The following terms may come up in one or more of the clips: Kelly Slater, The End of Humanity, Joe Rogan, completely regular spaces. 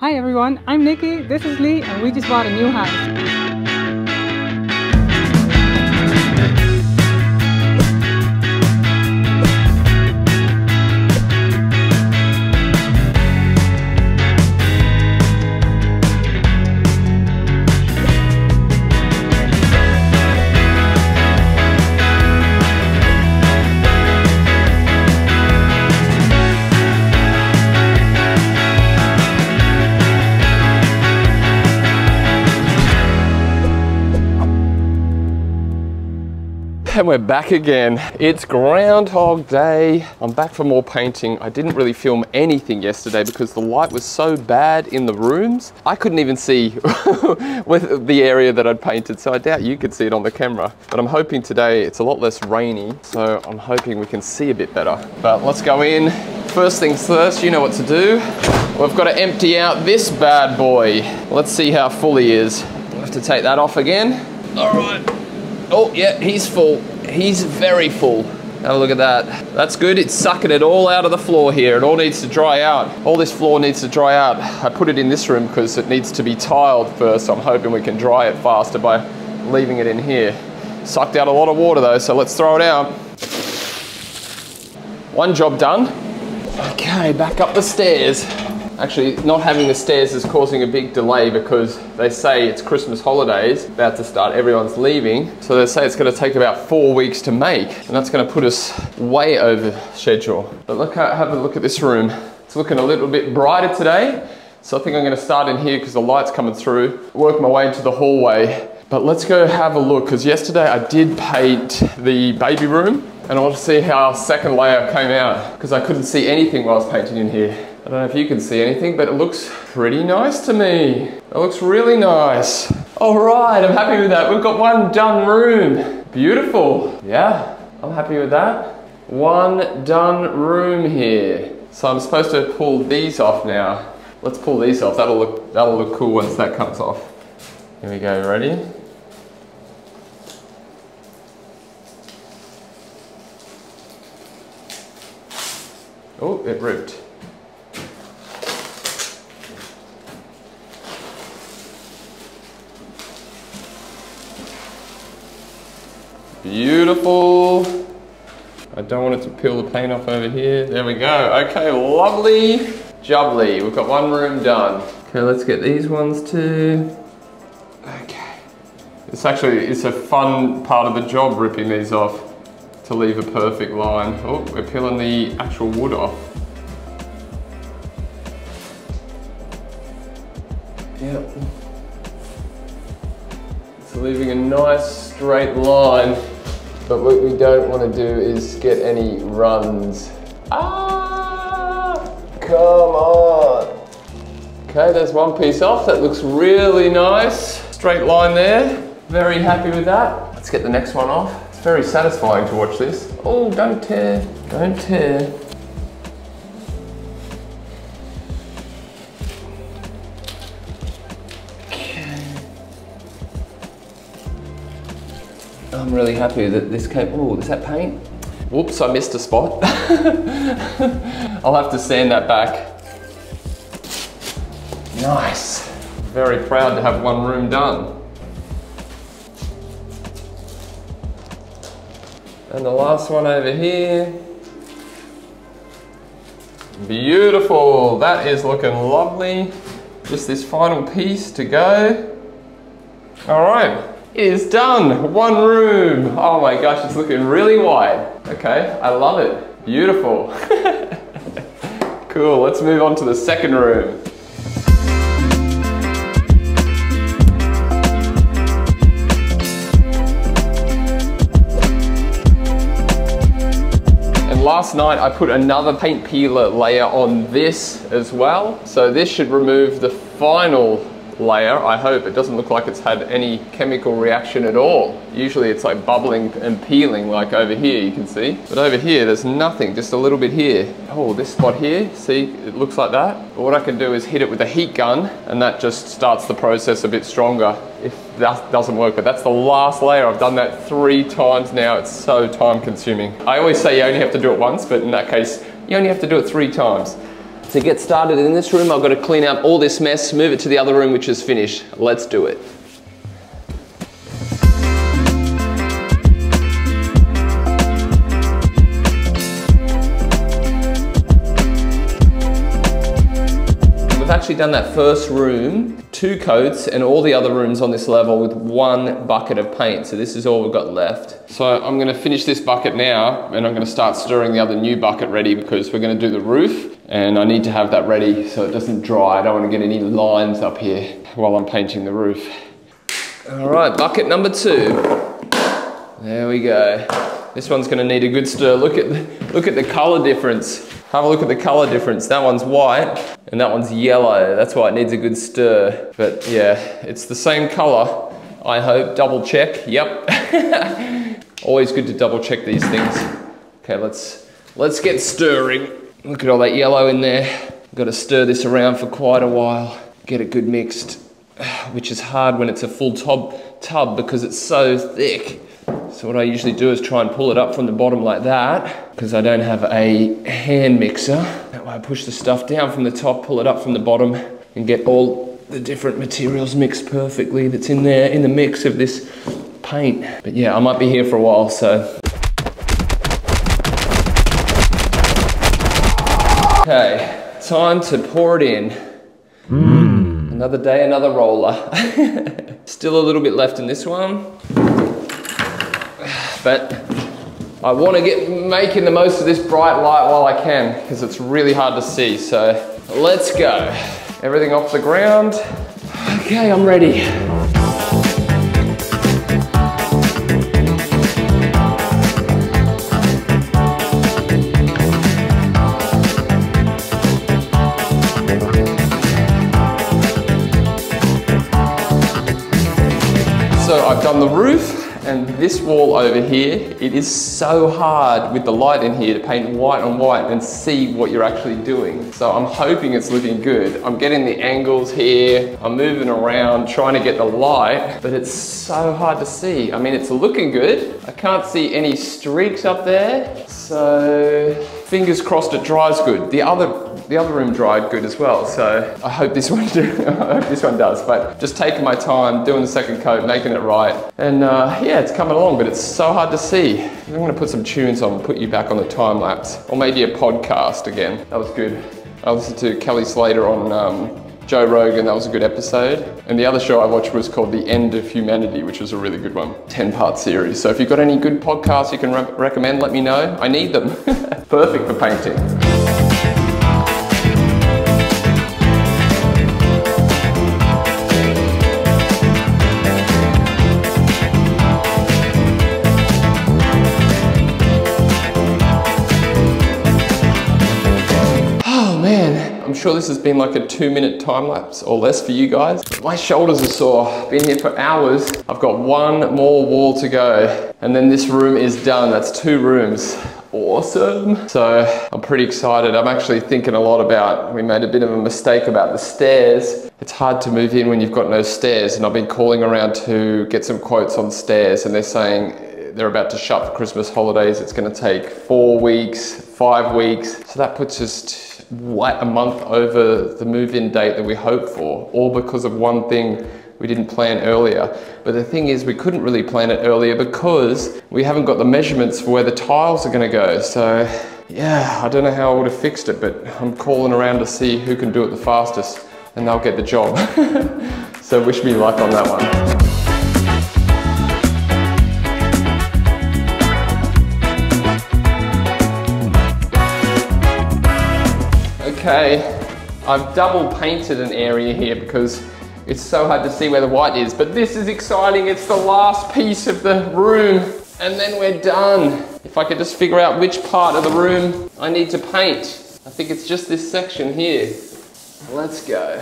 Hi everyone, I'm Nikki, this is Lee, and we just bought a new house. And we're back again. It's Groundhog Day. I'm back for more painting. I didn't really film anything yesterday because the light was so bad in the rooms. I couldn't even see with the area that I'd painted, so I doubt you could see it on the camera. But I'm hoping today it's a lot less rainy, so I'm hoping we can see a bit better. But let's go in. First things first, you know what to do. We've got to empty out this bad boy. Let's see how full he is. We'll have to take that off again. All right. Oh yeah, he's full. He's very full. Have a look at that. That's good, it's sucking it all out of the floor here. It all needs to dry out. All this floor needs to dry out. I put it in this room because it needs to be tiled first. So I'm hoping we can dry it faster by leaving it in here. Sucked out a lot of water though, so let's throw it out. One job done. Okay, back up the stairs. Actually, not having the stairs is causing a big delay because they say it's Christmas holidays, about to start, everyone's leaving. So they say it's gonna take about 4 weeks to make, and that's gonna put us way over schedule. But look, have a look at this room. It's looking a little bit brighter today. So I think I'm gonna start in here because the light's coming through, work my way into the hallway. But let's go have a look, because yesterday I did paint the baby room, and I want to see how second layer came out, because I couldn't see anything while I was painting in here. I don't know if you can see anything, but it looks pretty nice to me. It looks really nice. All right, I'm happy with that. We've got one done room. Beautiful. Yeah, I'm happy with that. One done room here. So I'm supposed to pull these off now. Let's pull these off. That'll look cool once that comes off. Here we go, ready? Oh, it ripped. Beautiful. I don't want it to peel the paint off over here. There we go. Okay, lovely jubbly. We've got one room done. Okay, let's get these ones too. Okay. It's a fun part of the job ripping these off to leave a perfect line. Oh, we're peeling the actual wood off. Yep. So leaving a nice straight line. But what we don't want to do is get any runs. Ah! Come on! Okay, there's one piece off. That looks really nice. Straight line there. Very happy with that. Let's get the next one off. It's very satisfying to watch this. Oh, don't tear. Don't tear. I'm really happy that this came, oh, is that paint? Whoops, I missed a spot. I'll have to sand that back. Nice. Very proud to have one room done. And the last one over here. Beautiful, that is looking lovely. Just this final piece to go. All right. It is done, one room. Oh my gosh, it's looking really wide. Okay, I love it, beautiful. Cool, let's move on to the second room. And last night I put another paint peeler layer on this as well. So this should remove the final layer, I hope. It doesn't look like it's had any chemical reaction at all. Usually it's like bubbling and peeling, like over here you can see. But over here there's nothing, just a little bit here. Oh, this spot here, see, it looks like that. But what I can do is hit it with a heat gun, and that just starts the process a bit stronger if that doesn't work. But that's the last layer. I've done that 3 times now. It's so time consuming. I always say you only have to do it once, but in that case you only have to do it 3 times. To get started in this room, I've got to clean up all this mess, move it to the other room, which is finished. Let's do it. We've actually done that first room, 2 coats, and all the other rooms on this level with 1 bucket of paint. So this is all we've got left. So I'm gonna finish this bucket now, and I'm gonna start stirring the other new bucket ready, because we're gonna do the roof, and I need to have that ready so it doesn't dry. I don't wanna get any lines up here while I'm painting the roof. All right, bucket number 2. There we go. This one's gonna need a good stir. Look at the color difference. Have a look at the color difference. That one's white and that one's yellow. That's why it needs a good stir. But yeah, it's the same color, I hope. Double check, yep. Always good to double check these things. Okay, let's get stirring. Look at all that yellow in there. Gotta stir this around for quite a while. Get it good mixed, which is hard when it's a full tub because it's so thick. So what I usually do is try and pull it up from the bottom like that, because I don't have a hand mixer. That way I push the stuff down from the top, pull it up from the bottom, and get all the different materials mixed perfectly that's in there, in the mix of this paint. But yeah, I might be here for a while, so. Okay, time to pour it in. Another day, another roller. Still a little bit left in this one. But I want to get making the most of this bright light while I can, because it's really hard to see. So let's go. Everything off the ground. Okay, I'm ready. So I've done the roof. And this wall over here, it is so hard with the light in here to paint white on white and see what you're actually doing. So I'm hoping it's looking good. I'm getting the angles here, I'm moving around, trying to get the light, but it's so hard to see. I mean, it's looking good. I can't see any streaks up there. So fingers crossed it dries good. The other room dried good as well. So I hope this one does, but just taking my time, doing the second coat, making it right. And yeah, it's coming along, but it's so hard to see. I'm gonna put some tunes on and put you back on the time lapse, or maybe a podcast again. That was good. I listened to Kelly Slater on Joe Rogan. That was a good episode. And the other show I watched was called The End of Humanity, which was a really good one, 10-part series. So if you've got any good podcasts you can recommend, let me know. I need them. Perfect for painting. I'm sure this has been like a 2-minute time lapse or less for you guys. My shoulders are sore, been here for hours. I've got 1 more wall to go, and then this room is done. That's 2 rooms. Awesome. So I'm pretty excited. I'm actually thinking a lot about, we made a bit of a mistake about the stairs. It's hard to move in when you've got no stairs, and I've been calling around to get some quotes on stairs, and they're saying they're about to shut for Christmas holidays. It's gonna take 4 weeks, 5 weeks. So that puts us what, a month over the move-in date that we hoped for, all because of one thing we didn't plan earlier. But the thing is, we couldn't really plan it earlier because we haven't got the measurements for where the tiles are gonna go. So yeah, I don't know how I would have fixed it, but I'm calling around to see who can do it the fastest, and they'll get the job. So wish me luck on that one. Okay, I've double painted an area here because it's so hard to see where the white is, but this is exciting. It's the last piece of the room, and then we're done. If I could just figure out which part of the room I need to paint. I think it's just this section here. Let's go.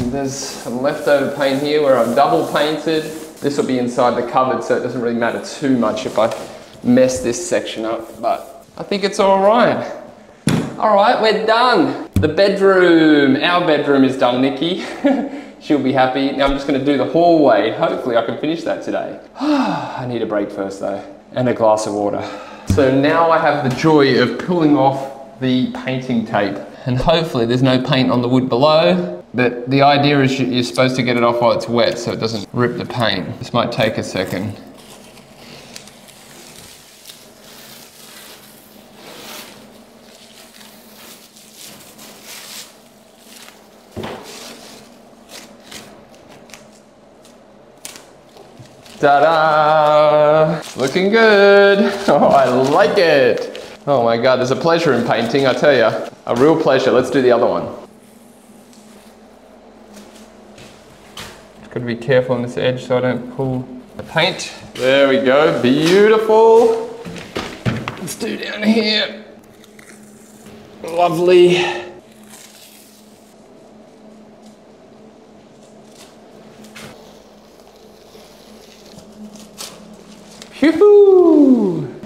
And there's some leftover paint here where I've double painted. This will be inside the cupboard, so it doesn't really matter too much if I mess this section up, but I think it's all right. All right, we're done. The bedroom, our bedroom is done, Nikki. She'll be happy. Now I'm just gonna do the hallway. Hopefully I can finish that today. I need a break first though, and a glass of water. So now I have the joy of pulling off the painting tape. And hopefully there's no paint on the wood below. But the idea is you're supposed to get it off while it's wet so it doesn't rip the paint. This might take a second. Ta-da! Looking good. Oh, I like it. Oh my God, there's a pleasure in painting, I tell you. A real pleasure. Let's do the other one. Just gotta be careful on this edge so I don't pull the paint. There we go, beautiful. Let's do down here. Lovely.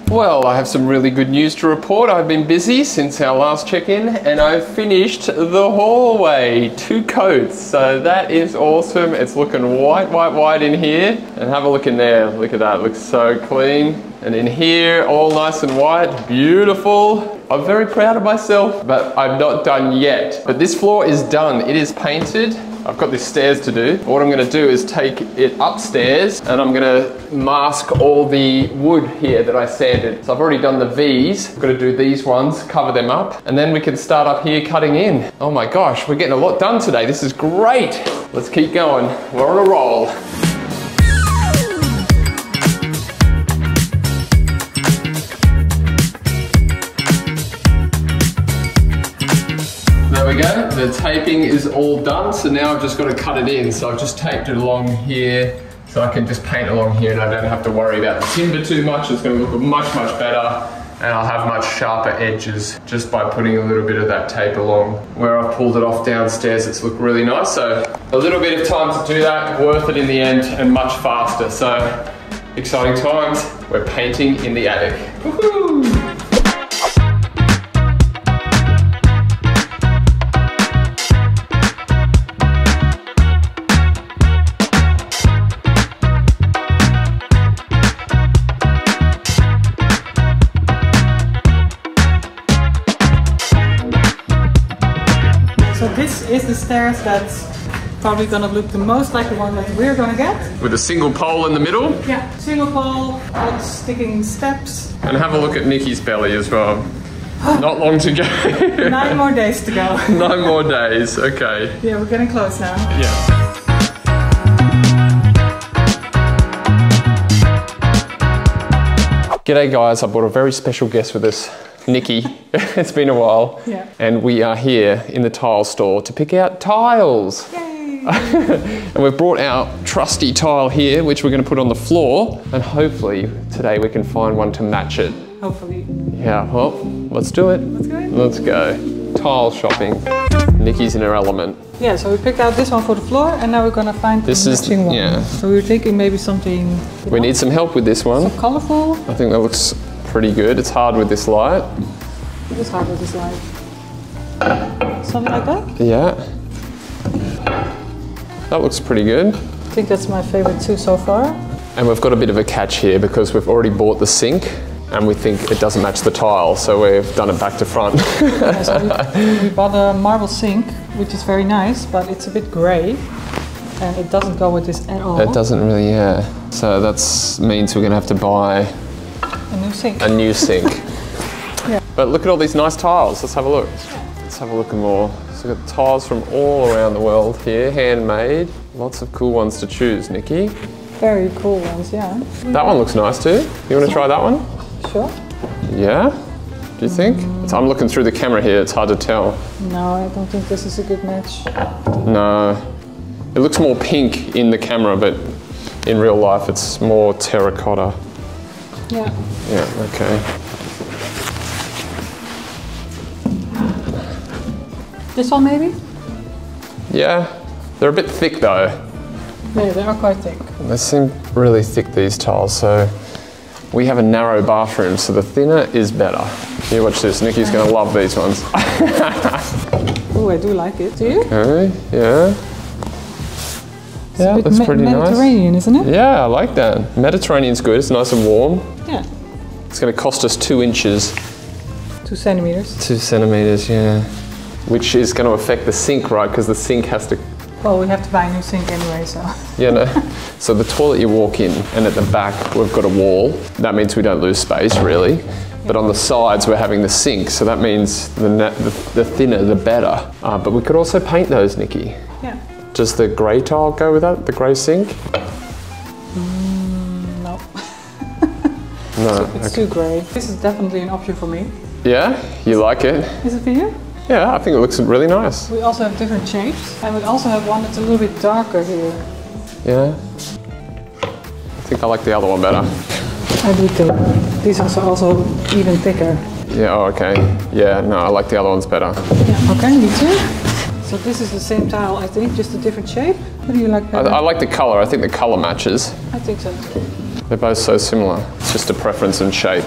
Well, I have some really good news to report. I've been busy since our last check-in and I've finished the hallway. 2 coats, so that is awesome. It's looking white in here. And have a look in there, look at that, it looks so clean. And in here, all nice and white, beautiful. I'm very proud of myself, but I'm not done yet. But this floor is done, it is painted. I've got these stairs to do. What I'm gonna do is take it upstairs and I'm gonna mask all the wood here that I sanded. So I've already done the V's. I've gotta do these ones, cover them up, and then we can start up here cutting in. Oh my gosh, we're getting a lot done today. This is great. Let's keep going. We're on a roll. Go. The taping is all done, so now I've just got to cut it in. So I've just taped it along here so I can just paint along here and I don't have to worry about the timber too much. It's going to look much better and I'll have much sharper edges just by putting a little bit of that tape along. Where I've pulled it off downstairs, it's looked really nice. So a little bit of time to do that, worth it in the end and much faster. So exciting times, we're painting in the attic. Woohoo! Is the stairs that's probably gonna look the most like the one that we're gonna get. With a single pole in the middle? Yeah, single pole, odd sticking steps. And have a look at Nikki's belly as well. Not long to go. 9 more days to go. 9 more days, okay. Yeah, we're getting close now. Yeah. G'day guys, I brought a very special guest with us. Nikki, it's been a while, yeah. And we are here in the tile store to pick out tiles. Yay. And we've brought our trusty tile here, which we're going to put on the floor, and hopefully today we can find one to match it. Hopefully. Yeah, well, let's do it. Let's go. Let's go. Tile shopping. Nikki's in her element. Yeah, so we picked out this one for the floor, and now we're going to find the matching one. Yeah. So we were thinking maybe something... We need some help with this one. So colourful. I think that looks... pretty good. It's hard with this light. It is hard with this light. Something like that? Yeah. That looks pretty good. I think that's my favorite too so far. And we've got a bit of a catch here because we've already bought the sink and we think it doesn't match the tile, so we've done it back to front. Yeah, so we bought a marble sink, which is very nice, but it's a bit grey. And it doesn't go with this at all. It doesn't really, yeah. So that means we're going to have to buy a new sink. A new sink. Yeah. But look at all these nice tiles. Let's have a look. Let's have a look at more. So we've got tiles from all around the world here, handmade. Lots of cool ones to choose, Nikki. Very cool ones, yeah. That one looks nice too. You want to try that one? Sure. Yeah? Do you think? I'm looking through the camera here. It's hard to tell. No, I don't think this is a good match. No. It looks more pink in the camera, but in real life it's more terracotta. Yeah. Yeah, okay. This one maybe? Yeah. They're a bit thick though. Yeah, they are quite thick. They seem really thick, these tiles, so we have a narrow bathroom, so the thinner is better. Here, watch this. Nikki's gonna love these ones. Oh, I do like it. Do you? Okay, yeah. It's yeah, that's pretty nice. Mediterranean, isn't it? Yeah, I like that. Mediterranean's good, it's nice and warm. Yeah. It's going to cost us 2 inches. 2 centimeters. 2 centimeters, yeah. Which is going to affect the sink, right? Because the sink has to... Well, we have to buy a new sink anyway, so... Yeah, no. So the toilet you walk in, and at the back we've got a wall. That means we don't lose space, really. But on the sides, we're having the sink, so that means the thinner, the better. But we could also paint those, Nikki. Yeah. Does the grey tile go with that, the grey sink? No. No. It's okay. Too grey. This is definitely an option for me. Yeah? You like it? Is it for you? Yeah, I think it looks really nice. We also have different shapes, and we also have one that's a little bit darker here. Yeah. I think I like the other one better. I do too. These are also even thicker. Yeah, oh, okay. Yeah, no, I like the other ones better. Yeah, okay, me too. So this is the same tile, I think, just a different shape. What do you like better? I like the color. I think the color matches. I think so too. They're both so similar. It's just a preference in shape.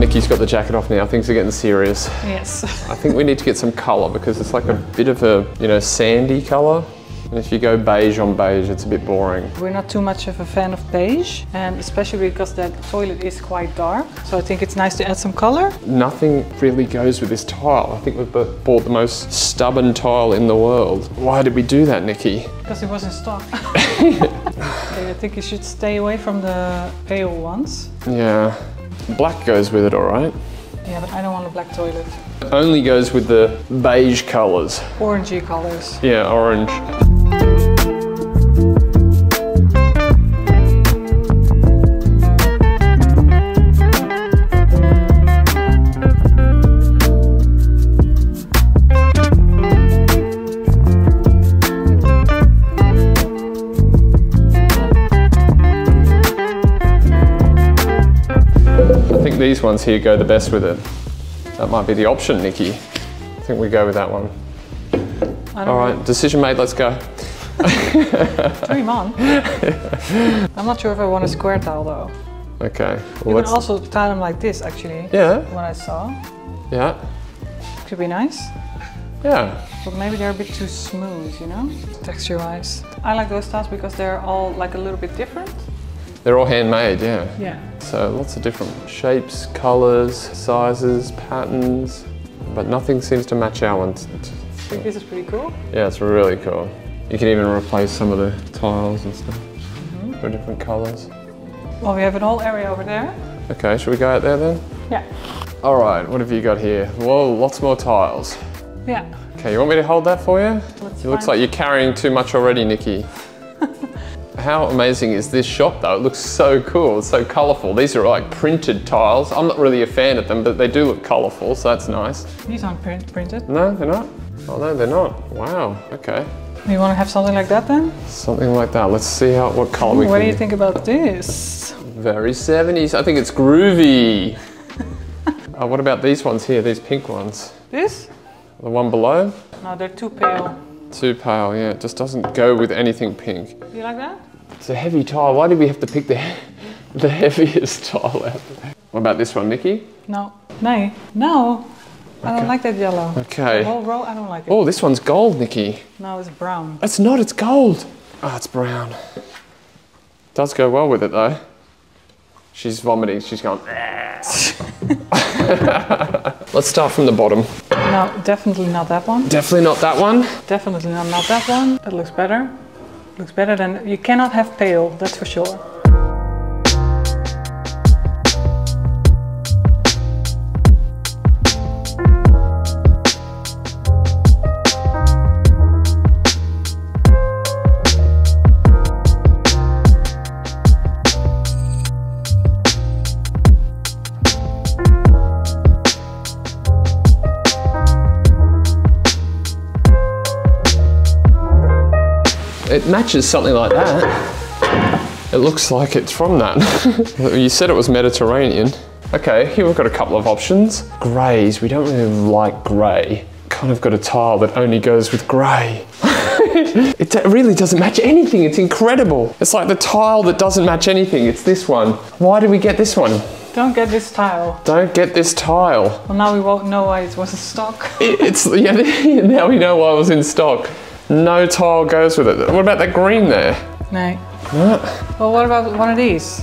Nikki's got the jacket off now, things are getting serious. Yes. I think we need to get some colour because it's like a bit of a, you know, sandy colour. And if you go beige on beige, it's a bit boring. We're not too much of a fan of beige, and especially because that toilet is quite dark. So I think it's nice to add some colour. Nothing really goes with this tile. I think we've bought the most stubborn tile in the world. Why did we do that, Nikki? Because it was in stock. Okay, I think you should stay away from the pale ones. Yeah. Black goes with it, all right? Yeah, but I don't want a black toilet. It only goes with the beige colors. Orangey colors. Yeah, orange. These ones here go the best with it. That might be the option, Nikki. I think we go with that one. All right, know. Decision made, let's go. Dream on. I'm not sure if I want a square tile though. Okay. Well, you can also tile them like this, actually. Yeah. What I saw. Yeah. Could be nice. Yeah. But maybe they're a bit too smooth, you know? Texture-wise. I like those tiles because they're all like a little bit different. They're all handmade, yeah. Yeah. So lots of different shapes, colours, sizes, patterns, but nothing seems to match our one. I think this is pretty cool. Yeah, it's really cool. You can even replace some of the tiles and stuff for different colours. Well, we have an whole area over there. Okay, should we go out there then? Yeah. All right, what have you got here? Whoa, lots more tiles. Yeah. Okay, you want me to hold that for you? It looks like you're carrying too much already, Nikki. How amazing is this shop though? It looks so cool, it's so colourful. These are like printed tiles. I'm not really a fan of them, but they do look colourful, so that's nice. These aren't printed. No, they're not? Oh no, they're not. Wow, okay. You want to have something like that then? Something like that. Let's see how, what colour we can... What do you think about this? Very 70s. I think it's groovy. What about these ones here, these pink ones? This? The one below? No, they're too pale. Too pale, yeah. It just doesn't go with anything pink. You like that? It's a heavy tile. Why did we have to pick the heaviest tile out? What about this one, Nikki? No. No. No. Okay. I don't like that yellow. Okay. The whole row, I don't like it. Oh, this one's gold, Nikki. No, it's brown. It's not. It's gold. Ah, oh, it's brown. It does go well with it, though. She's vomiting. She's going... Let's start from the bottom. No, definitely not that one. Definitely not that one? Definitely not that one. That looks better. Looks better than, you cannot have pale, that's for sure. It matches something like that. It looks like it's from that. You said it was Mediterranean. Okay, here we've got a couple of options. Greys, we don't really like grey. Kind of got a tile that only goes with grey. It really doesn't match anything, it's incredible. It's like the tile that doesn't match anything, it's this one. Why did we get this one? Don't get this tile. Don't get this tile. Well, now we won't know why it was in stock. Now we know why it was in stock. No tile goes with it. What about that green there? No. What? Well, what about one of these?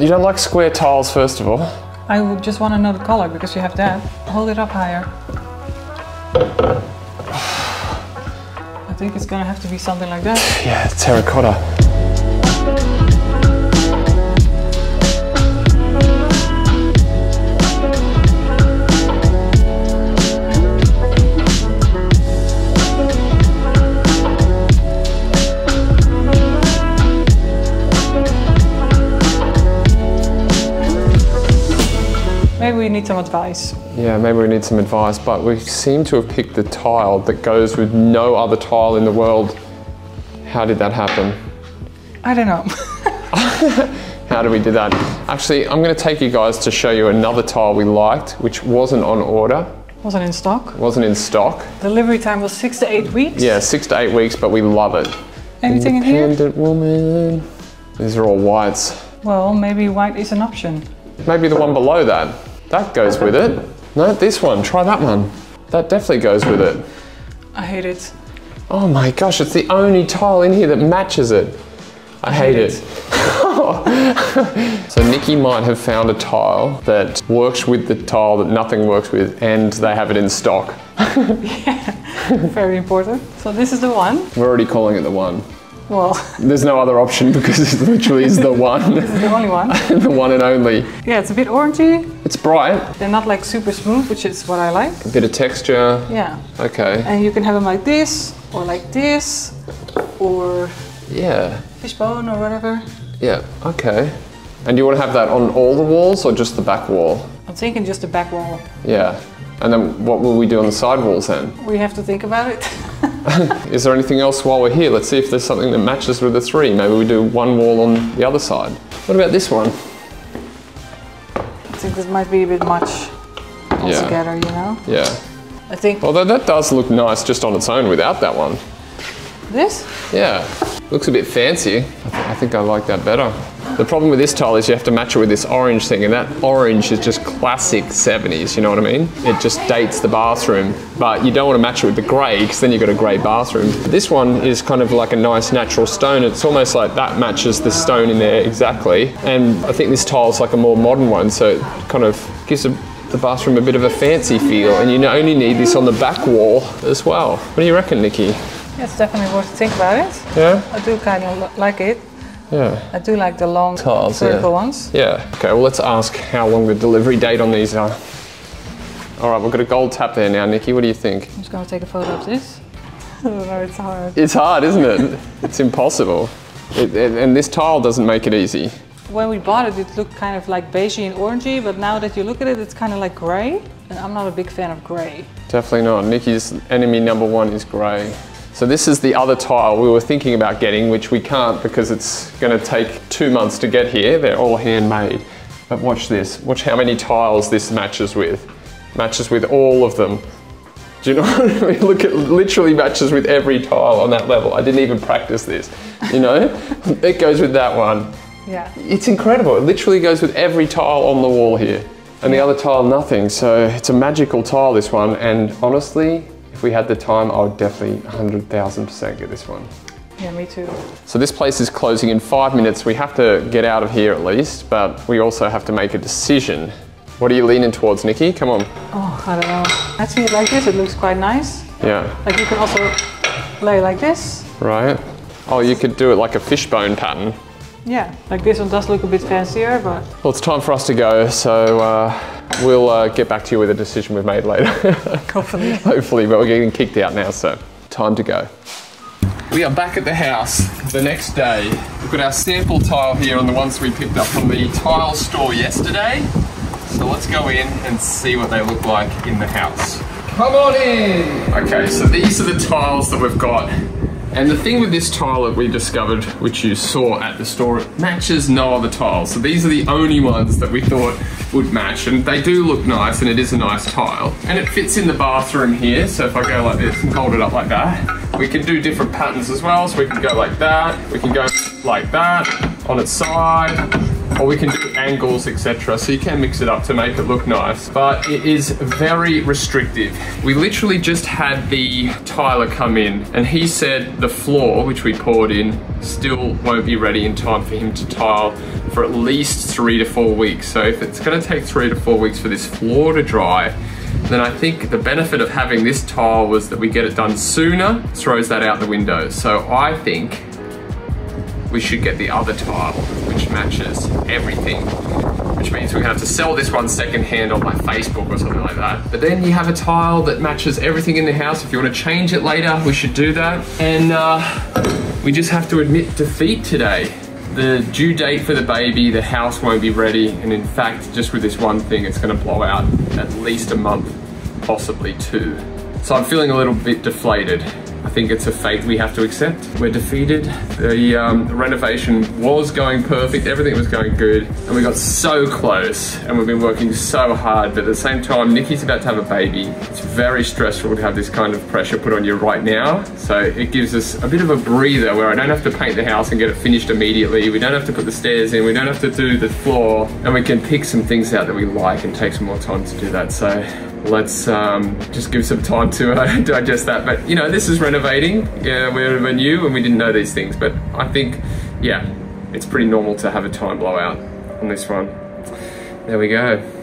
You don't like square tiles, first of all. I would just want another color because you have that. Hold it up higher. I think it's gonna have to be something like that. Yeah, terracotta. Maybe we need some advice. Yeah, maybe we need some advice, but we seem to have picked the tile that goes with no other tile in the world. How did that happen? I don't know. How did we do that? Actually, I'm going to take you guys to show you another tile we liked, which wasn't on order. Wasn't in stock. Wasn't in stock. Delivery time was 6 to 8 weeks. Yeah, 6 to 8 weeks, but we love it. Anything in here? Independent woman. These are all whites. Well, maybe white is an option. Maybe the one below that. That goes with it. No, this one, try that one. That definitely goes with it. I hate it. Oh my gosh, it's the only tile in here that matches it. I hate it. So Nikki might have found a tile that works with the tile that nothing works with, and they have it in stock. Yeah, very important. So this is the one. We're already calling it the one. Well, there's no other option because it literally is the one. It's the only one. The one and only. Yeah, it's a bit orangey. It's bright. They're not like super smooth, which is what I like. A bit of texture. Yeah. Okay. And you can have them like this, or like this, or yeah, fishbone or whatever. Yeah, okay. And you want to have that on all the walls or just the back wall? I'm thinking just the back wall. Yeah. And then what will we do on the side walls then? We have to think about it. Is there anything else while we're here? Let's see if there's something that matches with the three. Maybe we do one wall on the other side. What about this one? I think this might be a bit much altogether, you know? Yeah. I think... Although that does look nice just on its own without that one. This? Yeah. Looks a bit fancy. I think I like that better. The problem with this tile is you have to match it with this orange thing, and that orange is just classic 70s, you know what I mean? It just dates the bathroom, but you don't want to match it with the grey because then you've got a grey bathroom. This one is kind of like a nice natural stone. It's almost like that matches the stone in there exactly. And I think this tile's like a more modern one, so it kind of gives the bathroom a bit of a fancy feel, and you only need this on the back wall as well. What do you reckon, Nikki? It's definitely worth to think about it. Yeah? I do kind of like it. Yeah. I do like the long tiles, circle ones. Yeah. Okay, well, let's ask how long the delivery date on these are. All right, we've got a gold tap there now, Nikki. What do you think? I'm just going to take a photo of this. I don't know, it's hard. It's hard, isn't it? It's impossible. And this tile doesn't make it easy. When we bought it, it looked kind of like beigey and orangey, but now that you look at it, it's kind of like grey. And I'm not a big fan of grey. Definitely not. Nikki's enemy number one is grey. So this is the other tile we were thinking about getting, which we can't because it's going to take 2 months to get here. They're all handmade. But watch this. Watch how many tiles this matches with. Matches with all of them. Do you know what I mean? Look, it literally matches with every tile on that level. I didn't even practice this, you know? It goes with that one. Yeah. It's incredible. It literally goes with every tile on the wall here. And the other tile, nothing. So it's a magical tile, this one. And honestly, if we had the time, I would definitely 100,000% get this one. Yeah, me too. So this place is closing in 5 minutes. We have to get out of here at least, but we also have to make a decision. What are you leaning towards, Nikki? Come on. Oh, I don't know. Actually, like this, it looks quite nice. Yeah. Like you can also lay like this. Right. Oh, you could do it like a fishbone pattern. Yeah, like this one does look a bit fancier, but... Well, it's time for us to go, so... We'll get back to you with a decision we've made later. Hopefully. Hopefully, but we're getting kicked out now, so time to go. We are back at the house the next day. We've got our sample tile here on the ones we picked up from the tile store yesterday. So let's go in and see what they look like in the house. Come on in! Okay, so these are the tiles that we've got. And the thing with this tile that we discovered, which you saw at the store, it matches no other tiles. So these are the only ones that we thought would match, and they do look nice, and it is a nice tile. And it fits in the bathroom here, so if I go like this and hold it up like that, we can do different patterns as well, so we can go like that on its side. or we can do angles, etc. So you can mix it up to make it look nice, but it is very restrictive. We literally just had the tiler come in and he said the floor, which we poured in, still won't be ready in time for him to tile for at least 3 to 4 weeks. So if it's gonna take 3 to 4 weeks for this floor to dry, then I think the benefit of having this tile was that we get it done sooner, throws that out the window. So I think we should get the other tile, which matches everything. Which means we're gonna have to sell this one secondhand on my Facebook or something like that. But then you have a tile that matches everything in the house. If you wanna change it later, we should do that. And we just have to admit defeat today. The due date for the baby, the house won't be ready, and in fact, just with this one thing, it's gonna blow out at least a month, possibly 2. So I'm feeling a little bit deflated. I think it's a fate we have to accept. We're defeated. The renovation was going perfect, everything was going good, and we got so close, and we've been working so hard, but at the same time, Nikki's about to have a baby. It's very stressful to have this kind of pressure put on you right now, so it gives us a bit of a breather where I don't have to paint the house and get it finished immediately, we don't have to put the stairs in, we don't have to do the floor, and we can pick some things out that we like and take some more time to do that, so let's just give some time to digest that. But you know, this is renovating. Yeah, we're new and we didn't know these things, but I think, yeah, it's pretty normal to have a time blowout on this one. There we go.